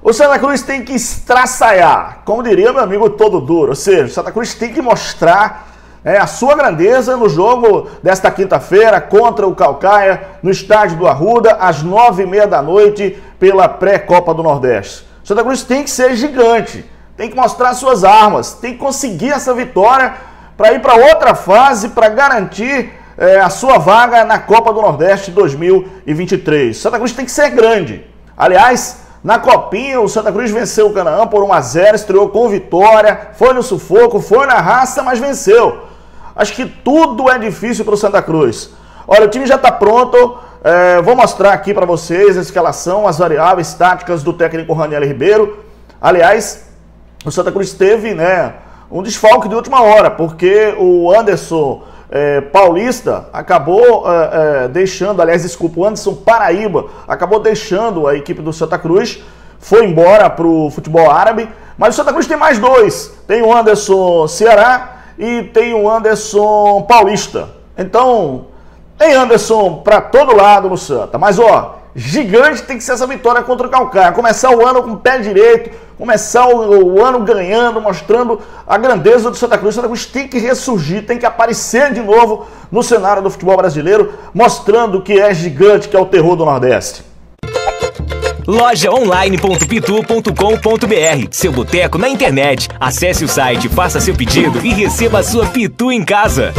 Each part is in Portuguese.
O Santa Cruz tem que estraçaiar, como diria meu amigo Todo Duro. Ou seja, o Santa Cruz tem que mostrar a sua grandeza no jogo desta quinta-feira contra o Caucaia, no estádio do Arruda, às 21h30 pela pré-Copa do Nordeste. O Santa Cruz tem que ser gigante, tem que mostrar suas armas, tem que conseguir essa vitória para ir para outra fase, para garantir a sua vaga na Copa do Nordeste 2023. O Santa Cruz tem que ser grande. Aliás, na Copinha, o Santa Cruz venceu o Canaã por 1 a 0, estreou com vitória, foi no sufoco, foi na raça, mas venceu. Acho que tudo é difícil para o Santa Cruz. Olha, o time já está pronto, vou mostrar aqui para vocês a escalação, as variáveis táticas do técnico Raniel Ribeiro. Aliás, o Santa Cruz teve um desfalque de última hora, porque o Anderson Paulista acabou deixando, aliás, desculpa, o Anderson Paraíba acabou deixando a equipe do Santa Cruz, foi embora para o futebol árabe, mas o Santa Cruz tem mais dois, tem o Anderson Ceará e tem o Anderson Paulista. Então, tem Anderson para todo lado no Santa, mas ó, gigante tem que ser essa vitória contra o Caucaia, começar o ano com o pé direito, começar o ano ganhando, mostrando a grandeza do Santa Cruz. O Santa Cruz tem que ressurgir, tem que aparecer de novo no cenário do futebol brasileiro, mostrando que é gigante, que é o terror do Nordeste. Lojaonline.pitu.com.br, seu boteco na internet. Acesse o site, faça seu pedido e receba a sua Pitu em casa.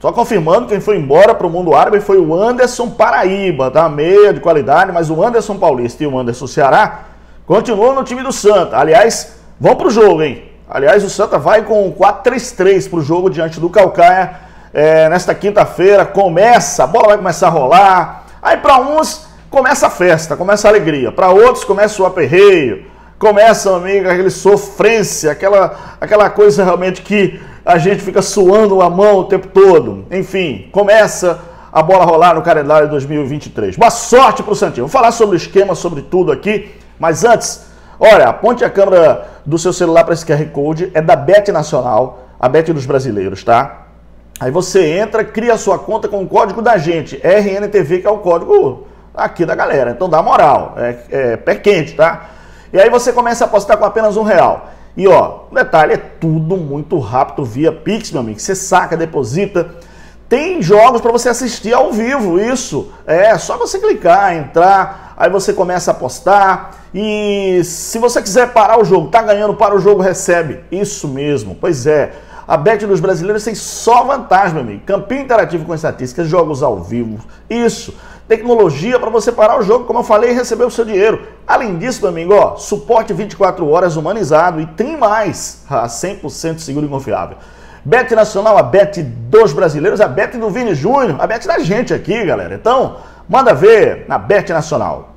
Só confirmando, quem foi embora para o mundo árabe foi o Anderson Paraíba, tá? Meia de qualidade, mas o Anderson Paulista e o Anderson Ceará continuam no time do Santa. Aliás, vão para o jogo, hein? Aliás, o Santa vai com 4-3-3 para o jogo diante do Caucaia. Nesta quinta-feira começa, a bola vai começar a rolar. Aí para uns começa a festa, começa a alegria. Para outros começa o aperreio, começa, amigo, aquele sofrência, aquela coisa realmente que a gente fica suando a mão o tempo todo. Enfim, começa a bola rolar no calendário 2023. Boa sorte para o Santinho. Vou falar sobre o esquema, sobre tudo aqui. Mas antes, olha, aponte a câmera do seu celular para esse QR Code. É da BET Nacional, a BET dos brasileiros, tá? Aí você entra, cria a sua conta com o código da gente, RNTV, que é o código aqui da galera. Então dá moral, é pé quente, tá? E aí você começa a apostar com apenas R$1. E ó, o detalhe é tudo muito rápido via Pix, meu amigo. Você saca, deposita. Tem jogos para você assistir ao vivo, isso. É só você clicar, entrar, aí você começa a apostar. E se você quiser parar o jogo, tá ganhando, para o jogo, recebe. Isso mesmo, pois é. A Bet dos brasileiros tem só vantagem, meu amigo. Campinho interativo com estatísticas, jogos ao vivo, isso. Tecnologia para você parar o jogo, como eu falei, e receber o seu dinheiro. Além disso, meu amigo, ó, suporte 24 horas humanizado e tem mais, 100% seguro e confiável. Bet Nacional, a Bet dos brasileiros, a Bet do Vini Júnior, a Bet da gente aqui, galera. Então, manda ver na Bet Nacional.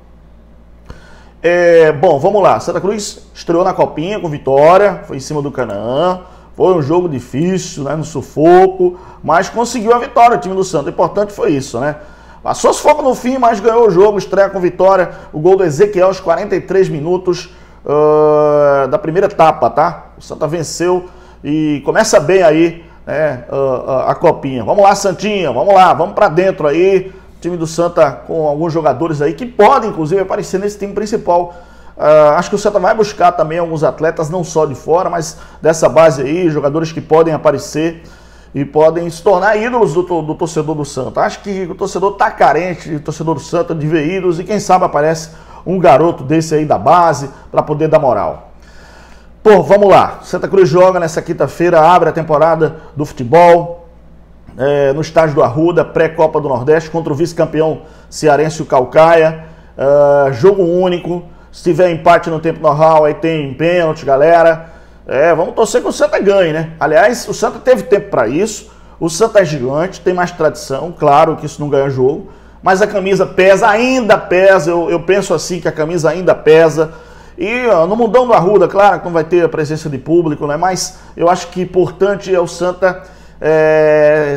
Bom, vamos lá. Santa Cruz estreou na Copinha com vitória, foi em cima do Canaã. Foi um jogo difícil, né, no sufoco, mas conseguiu a vitória, o time do Santa. O importante foi isso, né? Passou sufoco no fim, mas ganhou o jogo, estreia com vitória. O gol do Ezequiel aos 43 minutos da primeira etapa, tá? O Santa venceu e começa bem aí, né, a Copinha. Vamos lá, Santinha, vamos lá, vamos pra dentro aí. O time do Santa com alguns jogadores aí que podem, inclusive, aparecer nesse time principal. Acho que o Santa vai buscar também alguns atletas, não só de fora, mas dessa base aí, jogadores que podem aparecer e podem se tornar ídolos do torcedor do Santa. Acho que o torcedor tá carente, o torcedor do Santa, de ver ídolos, e quem sabe aparece um garoto desse aí da base para poder dar moral. Pô, vamos lá. Santa Cruz joga nessa quinta-feira, abre a temporada do futebol no estádio do Arruda, pré-Copa do Nordeste, contra o vice-campeão cearense, o Caucaia. Jogo único. Se tiver empate no tempo normal, aí tem pênalti, galera. Vamos torcer que o Santa ganhe, né? Aliás, o Santa teve tempo para isso. O Santa é gigante, tem mais tradição. Claro que isso não ganha jogo. Mas a camisa pesa, ainda pesa. Eu penso assim, que a camisa ainda pesa. E ó, no mundão do Arruda, claro que não vai ter a presença de público, né? Mas eu acho que importante é o Santa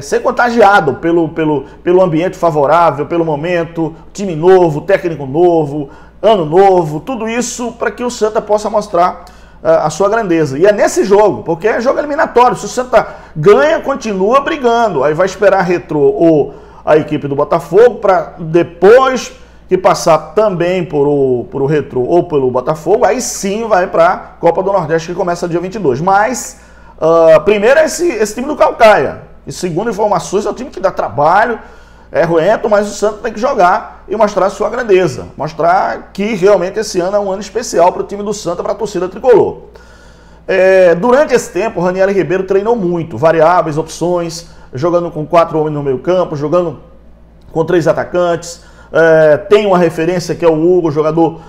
ser contagiado pelo ambiente favorável, pelo momento, time novo, técnico novo, ano novo, tudo isso para que o Santa possa mostrar a sua grandeza. E é nesse jogo, porque é jogo eliminatório. Se o Santa ganha, continua brigando. Aí vai esperar a Retrô ou a equipe do Botafogo para depois que passar também por o Retrô ou pelo Botafogo, aí sim vai para a Copa do Nordeste, que começa dia 22. Mas, primeiro é esse time do Caucaia. E segundo informações, é o time que dá trabalho, é ruento, mas o Santos tem que jogar e mostrar a sua grandeza. Mostrar que realmente esse ano é um ano especial para o time do Santa, para a torcida tricolor. Durante esse tempo, o Raniel Ribeiro treinou muito, variáveis, opções, jogando com 4 homens no meio campo, jogando com 3 atacantes. Tem uma referência que é o Hugo, jogador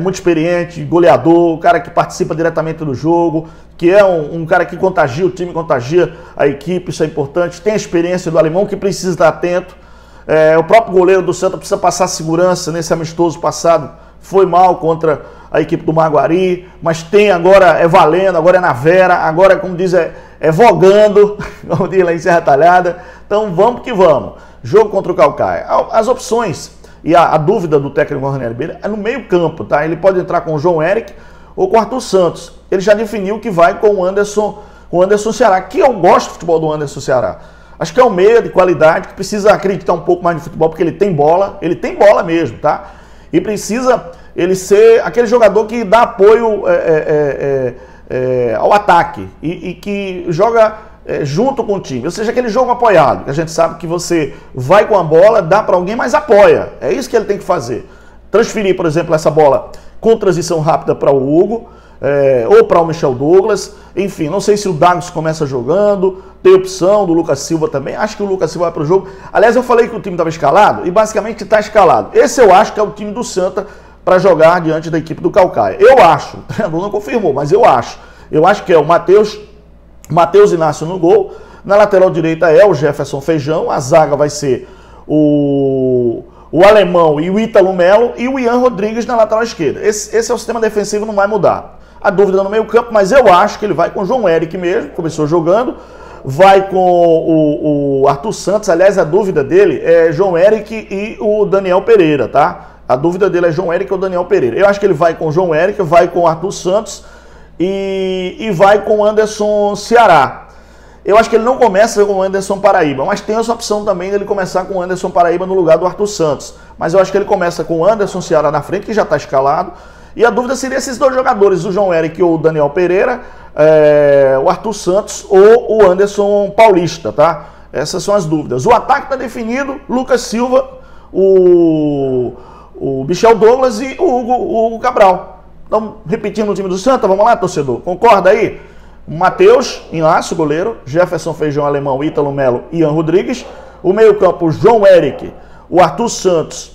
muito experiente, goleador, um cara que participa diretamente do jogo, que é um cara que contagia o time, contagia a equipe, isso é importante. Tem a experiência do Alemão, que precisa estar atento. O próprio goleiro do Santa precisa passar segurança. Nesse amistoso passado foi mal contra a equipe do Marguari, mas tem agora, é valendo, agora é na vera, agora é, como diz, é vogando, como diz lá em Serra Talhada. Então vamos que vamos. Jogo contra o Caucaia. As opções e a dúvida do técnico Raniel Ribeiro é no meio campo, tá? Ele pode entrar com o João Eric ou com o Arthur Santos. Ele já definiu que vai com o Anderson Ceará, que eu gosto do futebol do Anderson Ceará. Acho que é um meia de qualidade, que precisa acreditar um pouco mais no futebol, porque ele tem bola mesmo, tá? E precisa ele ser aquele jogador que dá apoio ao ataque e que joga junto com o time. Ou seja, aquele jogo apoiado. A gente sabe que você vai com a bola, dá para alguém, mas apoia. É isso que ele tem que fazer. Transferir, por exemplo, essa bola com transição rápida para o Hugo, ou para o Michel Douglas, enfim, não sei se o Douglas começa jogando, tem opção do Lucas Silva também, acho que o Lucas Silva vai para o jogo. Aliás, eu falei que o time estava escalado e basicamente está escalado. Esse eu acho que é o time do Santa para jogar diante da equipe do Caucaia. Eu acho, o treinador não confirmou, mas eu acho que é o Matheus Inácio no gol, na lateral direita é o Jefferson Feijão, a zaga vai ser o Alemão e o Ítalo Melo e o Ian Rodrigues na lateral esquerda. Esse é o sistema defensivo, não vai mudar. A dúvida no meio campo, mas eu acho que ele vai com o João Eric mesmo, começou jogando, vai com o Arthur Santos. Aliás, a dúvida dele é João Eric e o Daniel Pereira, tá? A dúvida dele é João Eric ou Daniel Pereira. Eu acho que ele vai com o João Eric, vai com o Arthur Santos e vai com o Anderson Ceará. Eu acho que ele não começa com o Anderson Paraíba, mas tem essa opção também dele começar com o Anderson Paraíba no lugar do Arthur Santos. Mas eu acho que ele começa com o Anderson Ceará na frente, que já está escalado. E a dúvida seria esses 2 jogadores, o João Eric ou o Daniel Pereira, o Arthur Santos ou o Anderson Paulista, tá? Essas são as dúvidas. O ataque está definido, Lucas Silva, o Michel Douglas e o Hugo Cabral. Então, repetindo o time do Santa, vamos lá, torcedor, concorda aí? Matheus Inácio, goleiro, Jefferson Feijão, Alemão, Ítalo Melo e Ian Rodrigues. O meio campo, João Eric, o Arthur Santos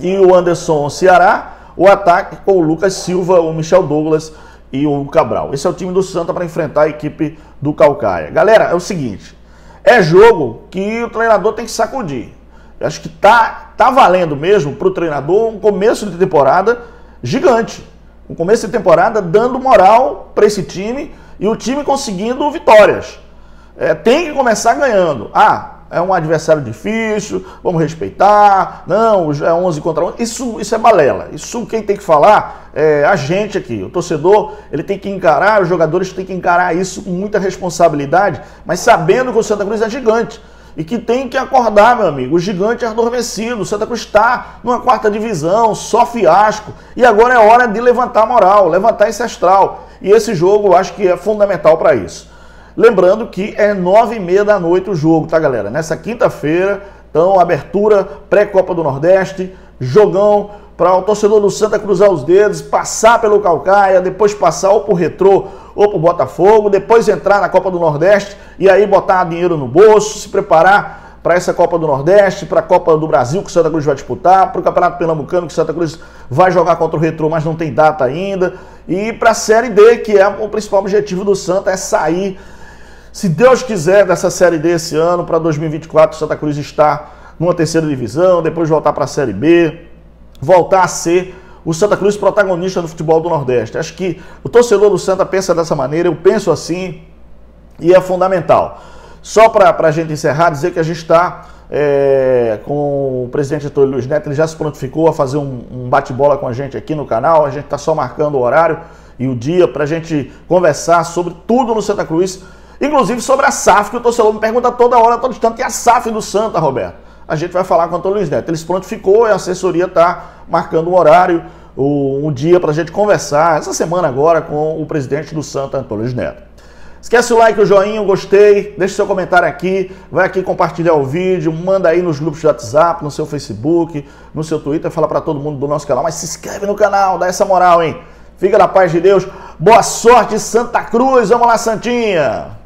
e o Anderson Ceará. O ataque com o Lucas Silva, o Michel Douglas e o Cabral. Esse é o time do Santa para enfrentar a equipe do Caucaia. Galera, é o seguinte, é jogo que o treinador tem que sacudir. Eu acho que tá valendo mesmo para o treinador um começo de temporada gigante. Um começo de temporada dando moral para esse time e o time conseguindo vitórias. Tem que começar ganhando. É um adversário difícil, vamos respeitar, não, é 11 contra 11, isso é balela. Isso quem tem que falar é a gente aqui, o torcedor, ele tem que encarar, os jogadores têm que encarar isso com muita responsabilidade, mas sabendo que o Santa Cruz é gigante e que tem que acordar, meu amigo, o gigante é adormecido, o Santa Cruz está numa 4ª divisão, só fiasco, e agora é hora de levantar a moral, levantar esse astral, e esse jogo eu acho que é fundamental para isso. Lembrando que é 21h30 o jogo, tá, galera? Nessa quinta-feira, então, abertura pré-Copa do Nordeste, jogão para o torcedor do Santa cruzar os dedos, passar pelo Caucaia, depois passar ou pro Retrô ou pro Botafogo, depois entrar na Copa do Nordeste e aí botar dinheiro no bolso, se preparar para essa Copa do Nordeste, para a Copa do Brasil que o Santa Cruz vai disputar, para o Campeonato Pernambucano que o Santa Cruz vai jogar contra o Retrô, mas não tem data ainda, e para a Série D, que é o principal objetivo do Santa, é sair, se Deus quiser, dessa Série D esse ano. Para 2024, Santa Cruz está numa 3ª divisão, depois voltar para a Série B, voltar a ser o Santa Cruz protagonista do futebol do Nordeste. Acho que o torcedor do Santa pensa dessa maneira, eu penso assim, e é fundamental. Só para a gente encerrar, dizer que a gente está com o presidente Antônio Luiz Neto, ele já se prontificou a fazer um bate-bola com a gente aqui no canal, a gente está só marcando o horário e o dia para a gente conversar sobre tudo no Santa Cruz, inclusive sobre a SAF, que o torcedor me pergunta toda hora, todo instante, e a SAF do Santa, Roberto? A gente vai falar com o Antônio Luiz Neto. Ele se prontificou, a assessoria está marcando um horário, um dia para a gente conversar, essa semana agora, com o presidente do Santa, Antônio Luiz Neto. Esquece o like, o joinha, o gostei, deixa seu comentário aqui, vai aqui compartilhar o vídeo, manda aí nos grupos de WhatsApp, no seu Facebook, no seu Twitter, fala para todo mundo do nosso canal, mas se inscreve no canal, dá essa moral, hein? Fica na paz de Deus, boa sorte Santa Cruz, vamos lá Santinha!